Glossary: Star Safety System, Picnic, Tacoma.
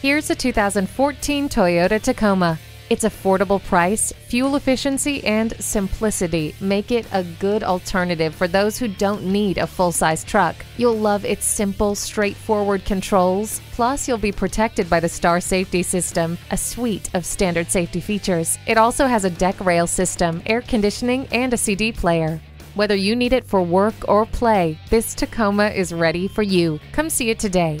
Here's a 2014 Toyota Tacoma. Its affordable price, fuel efficiency, and simplicity make it a good alternative for those who don't need a full-size truck. You'll love its simple, straightforward controls, plus you'll be protected by the Star Safety System, a suite of standard safety features. It also has a deck rail system, air conditioning, and a CD player. Whether you need it for work or play, this Tacoma is ready for you. Come see it today.